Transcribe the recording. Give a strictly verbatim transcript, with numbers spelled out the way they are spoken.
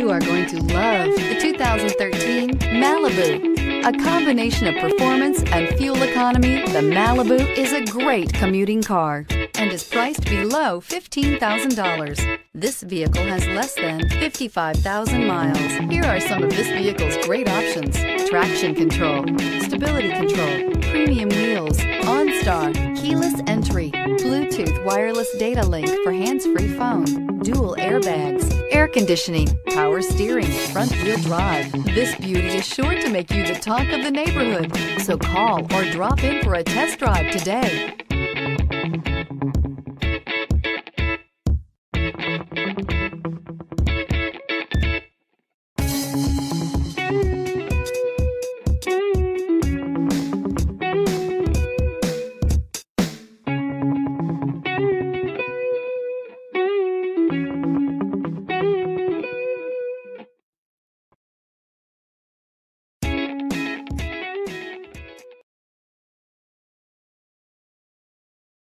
You are going to love the two thousand thirteen Malibu. A combination of performance and fuel economy, the Malibu is a great commuting car and is priced below fifteen thousand dollars. This vehicle has less than fifty-five thousand miles. Here are some of this vehicle's great options: traction control, stability control, premium wheels, OnStar, keyless entry, Bluetooth wireless data link for hands-free phone, dual airbags, air conditioning, power steering, front-wheel drive. This beauty is sure to make you the talk of the neighborhood, so call or drop in for a test drive today.